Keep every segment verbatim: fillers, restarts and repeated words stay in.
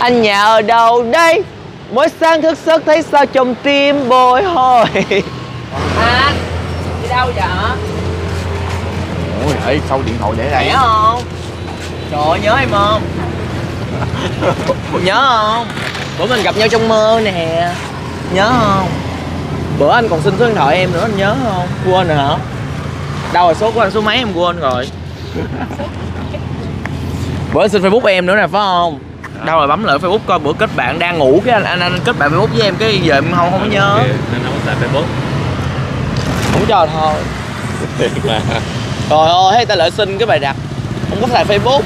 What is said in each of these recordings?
Anh nhà ở đâu đây? Mỗi sáng thức giấc thấy sao trong tim bồi hồi. Anh đi đâu vậy? Ôi ơi, sao điện thoại để đây? Nhớ không? Trời ơi, nhớ em không? Nhớ không? Bữa mình gặp nhau trong mơ nè. Nhớ không? Bữa anh còn xin số điện thoại em nữa, anh nhớ không? Quên rồi hả? Đâu rồi, số của anh số mấy em quên rồi. Bữa anh xin Facebook em nữa nè, phải không? Đâu rồi, bấm lại Facebook coi, bữa kết bạn đang ngủ cái anh anh, anh kết bạn Facebook với em cái giờ em không không có nhớ. Nên không xài Facebook. Không cho thôi. Trời ơi, thấy ta lại xin cái bài đặt không có xài Facebook.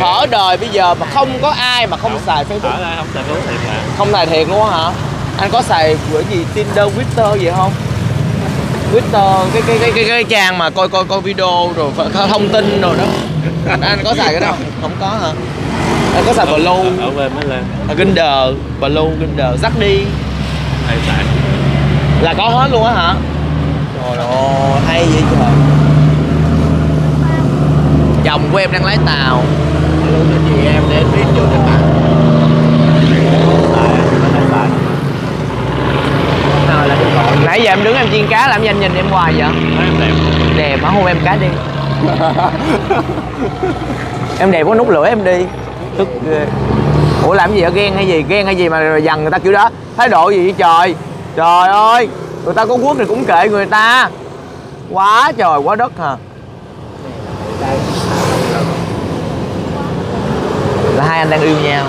Thở đời bây giờ mà không có ai mà không, không xài Facebook. Thở ai không xài Facebook thiệt hả? Không xài thiệt luôn hả? Anh có xài bữa gì Tinder, Twitter gì không? Twitter cái cái cái cái, cái trang mà coi coi coi video rồi thông tin rồi đó. Anh có xài cái đó không? Không có hả? Anh có xài Blue. Ở về mới lên. À, Tinder, Blue, Tinder, dắt đi. Ai xài? Là có hết luôn á hả? Trời ơi, hay vậy trời. Chồng của em đang lái tàu. Luôn cho chị em để biết vô cho bạn. Nãy giờ em đứng em chiên cá làm gì anh nhìn em hoài vậy? Em đẹp. Đẹp hả? Hôn em cá đi. Em đẹp có nút lửa em đi. Tức ghê. Ủa làm gì vậy? Ghen hay gì? Ghen hay gì mà dằn người ta kiểu đó? Thái độ gì vậy trời? Trời ơi! Người ta có quốc thì cũng kệ người ta. Quá trời quá đất hả? Là hai anh đang yêu nhau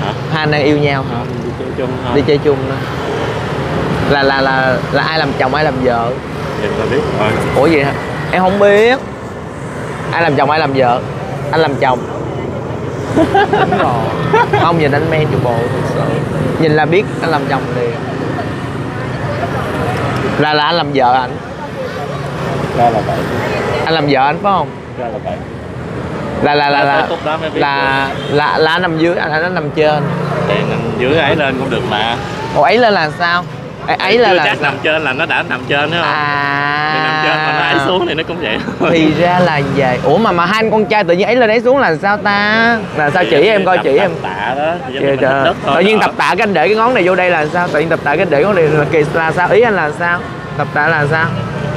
hả? Hai anh đang yêu nhau hả? Đi chơi chung hả? Đi chơi chung đó. Là là là là ai làm chồng ai làm vợ? Em ta biết rồi. Ủa gì hả? Em không biết. Ai làm chồng ai làm vợ? Anh làm chồng. Đúng rồi. Không nhìn anh men trụ bộ thật sự. Nhìn là biết anh làm chồng liền. Là là anh làm vợ ảnh. Ra là vậy. Anh làm vợ anh phải không? Ra là vậy. Là là là là là là, là, là anh nằm dưới, anh anh nằm trên. Em nằm dưới ấy lên cũng được mà. Ủa ấy lên là sao? Ấy, ấy là, là chắc nằm trên là nó đã nằm trên nữa không? À. Thì nằm trên mà nó ấy xuống thì nó cũng vậy. Thì ra là vậy. Ủa mà mà hai anh con trai tự nhiên ấy lên ấy xuống là sao ta? Là sao thì chỉ em coi chỉ em. Tạ đó. Trời trời. Tự nhiên tập tạ cái anh để cái ngón này vô đây là sao? Tự nhiên tập tạ cái anh để ngón này là kỳ là sao? Ý anh là sao? Tập tạ là sao?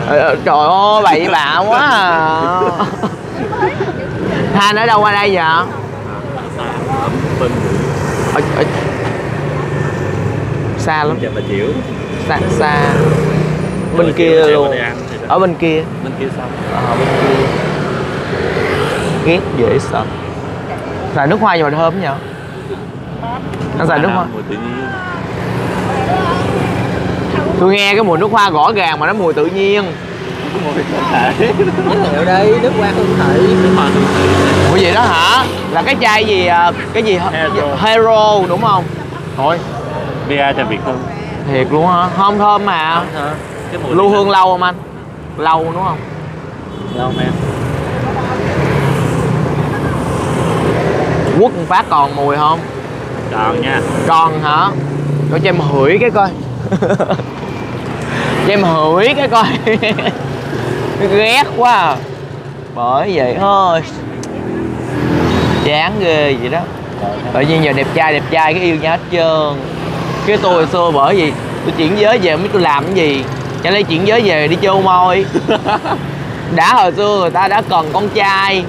Ờ, trời ơi bậy bạ quá à. Thanh ở đâu qua đây vậy? Ở, ở... xa lắm. Xa xa. Bên ở kia luôn. Ở bên kia. Bên kia sao? Ờ bên kia. Ghét dễ sợ. Xài nước hoa nhưng mà thơm nhở? Anh xài nước hoa. Tôi nghe cái mùi nước hoa rõ ràng mà nó mùi tự nhiên. Mùi thể. Ở đây nước hoa không thể. Ủa gì đó hả? Là cái chai gì cái gì Hero, Hero đúng không? Thôi. Bia cho Việt luôn. Thiệt luôn hả? Không thơm mà. Cái mùi lưu hương lâu không anh? Lâu đúng không? Lâu em. Quất phát còn mùi không? Còn nha. Còn hả? Coi cho em hửi cái coi. Cho em hửi cái coi. Ghét quá à. Bởi vậy thôi. Chán ghê vậy đó. Tự nhiên giờ đẹp trai đẹp trai cái yêu nhau hết trơn. Cái tôi hồi xưa bởi vì tôi chuyển giới về mới tôi làm cái gì. Chả lấy chuyển giới về đi chô môi. Đã hồi xưa người ta đã cần con trai.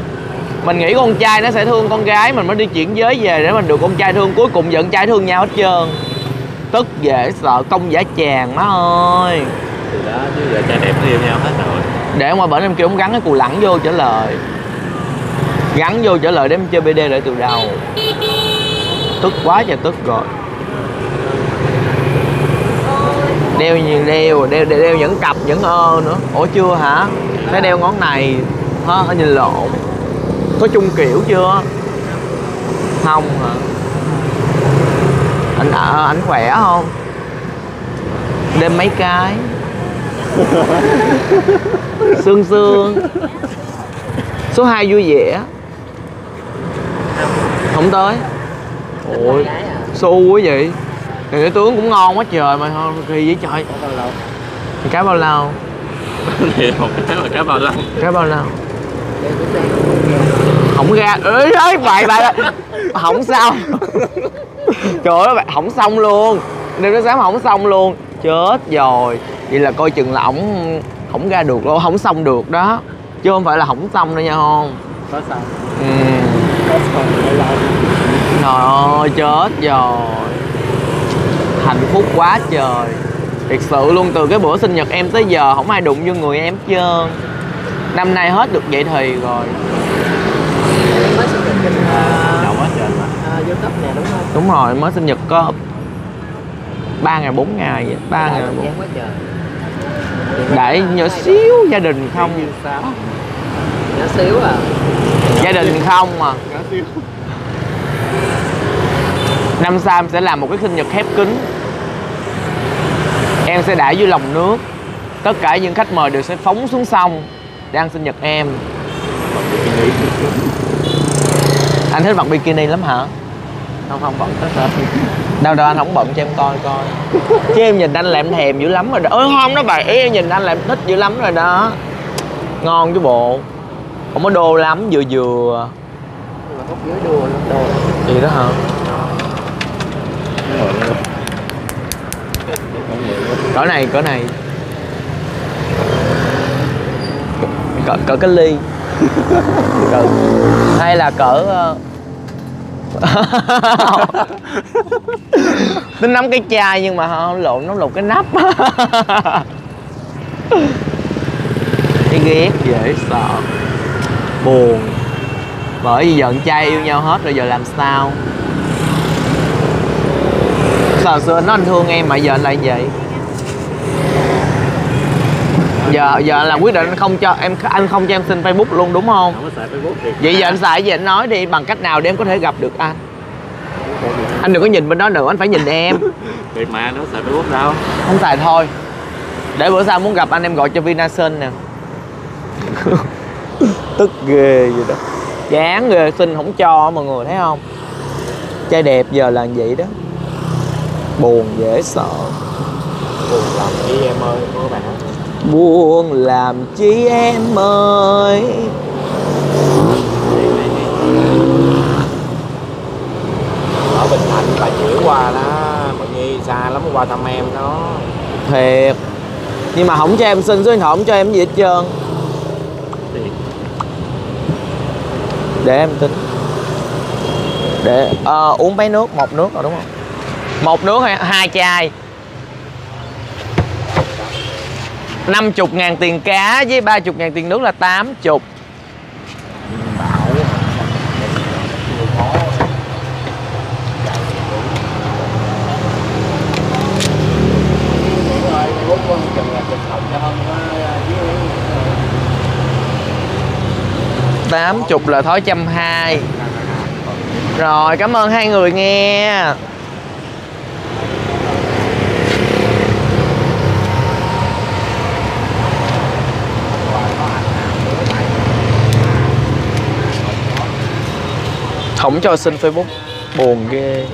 Mình nghĩ con trai nó sẽ thương con gái. Mình mới đi chuyển giới về để mình được con trai thương. Cuối cùng giận trai thương nhau hết trơn. Tức dễ sợ công giả chàng má ơi. Thì đó chứ giờ trai đẹp nó yêu nhau hết rồi. Để ngoài bển em kêu ông gắn cái cù lẳng vô trả lời. Gắn vô trả lời để em chơi bê đê lại từ đầu. Tức quá trời tức rồi. Đeo nhiều đeo, đeo, đeo, đeo những cặp, những ơ nữa. Ủa chưa hả? Phải đeo ngón này. Hả? Nhìn lộn. Có chung kiểu chưa? Không hả? Anh à, anh khỏe không? Đêm mấy cái? Sương sương. Số hai vui vẻ. Không tới. Ôi, xu quá vậy. Cái tướng cũng ngon quá trời mà kỳ vậy trời. Cá bao lâu? Cá bao lâu? Cá bao lâu? Không ra. Ê, ấy bậy bậy. Không xong. Trời ơi, không xong luôn. Đêm đó sáng mà không xong luôn. Chết rồi. Vậy là coi chừng là ổng không ra được đâu, không xong được đó. Chứ không phải là không xong đâu nha không. Có xong. Ừ. Có xong lại lâu. Trời ơi, chết rồi. Hạnh phúc quá trời. Thật sự luôn, từ cái bữa sinh nhật em tới giờ không ai đụng vô người em hết trơn. Năm nay hết được vậy thì rồi. Em mới sinh nhật trên đâu hết trơn à, YouTube nè đúng không? Đúng rồi, mới sinh nhật có ba ngày bốn ngày vậy, ba ngày bốn. Em quá trời. Để nhỏ xíu gia đình không? Nhỏ xíu à. Gia đình không à. Nhỏ xíu. Năm sau em sẽ làm một cái sinh nhật khép kín. Em sẽ đãi dưới lòng nước. Tất cả những khách mời đều sẽ phóng xuống sông để ăn sinh nhật em. Anh thích mặc bikini lắm hả? Không, không bận tất cả. Đâu đâu anh không bận cho em coi coi. Chứ em nhìn anh là em thèm dữ lắm rồi đó. Ôi không đó bà, ý em nhìn anh là em thích dữ lắm rồi đó. Ngon chứ bộ. Không có đô lắm, vừa vừa. Mà góc dưới đô lắm, đô lắm. Gì đó hả? Cỡ này, cỡ này. Cỡ, cỡ cái ly. Cỡ. Hay là cỡ... Tính nắm cái chai nhưng mà không lộn, nó lột cái nắp. Cái ghét, dễ sợ. Buồn. Bởi vì giận trai yêu nhau hết rồi giờ làm sao? Sao xưa nó anh thương em mà giờ anh lại vậy? Giờ giờ là quyết định anh không cho em, anh không cho em xin Facebook luôn đúng không? Không có xài Facebook thì... Vậy giờ anh xài gì anh nói đi, bằng cách nào để em có thể gặp được anh? Anh đừng có nhìn bên đó nữa, anh phải nhìn em. Vậy mà anh không xài Facebook đâu. Không xài thôi. Để bữa sau muốn gặp anh em gọi cho Vinasun nè. Tức ghê vậy đó. Chán ghê, xin không cho mọi người thấy không? Trai đẹp giờ là vậy đó. Buồn dễ sợ. Buồn làm chi em ơi, có bạn không? Buồn làm chi em ơi. Ở Bình Thạnh bà chửi qua đó, mọi người xa lắm qua thăm em đó. Thiệt. Nhưng mà không cho em xin số điện thoại, không cho em gì hết trơn. Để em tính. Để à, uống mấy nước, một nước rồi đúng không? Một nước hay hai chai. Năm mươi ngàn tiền cá với ba mươi ngàn tiền nước là tám mươi. tám mươi là thói một trăm hai mươi. Rồi cảm ơn hai người nghe. Không cho xin Facebook, buồn ghê.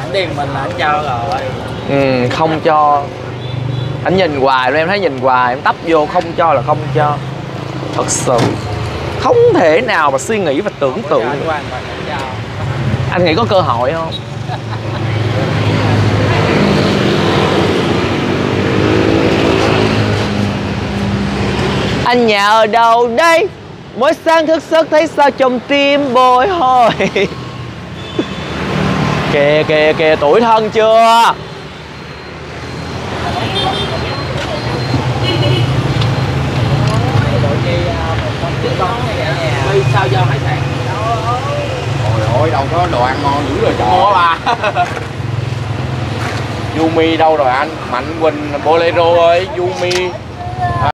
Ảnh điền mình là ảnh cho rồi. Ừ, không cho. Ảnh nhìn hoài luôn, em thấy nhìn hoài, em tấp vô không cho là không cho. Thật sự không thể nào mà suy nghĩ và tưởng tượng. Anh nghĩ có cơ hội không? Anh nhà ở đâu đây? Mỗi sáng thức giấc thấy sao trong tim bồi hồi. Kìa kìa kìa, tuổi thân chưa? Sao do hải sản? Trời ơi, đâu có đồ ăn ngon dữ rồi trời bà. Yumi đâu rồi anh? Mạnh Quỳnh Bolero ơi, Yumi.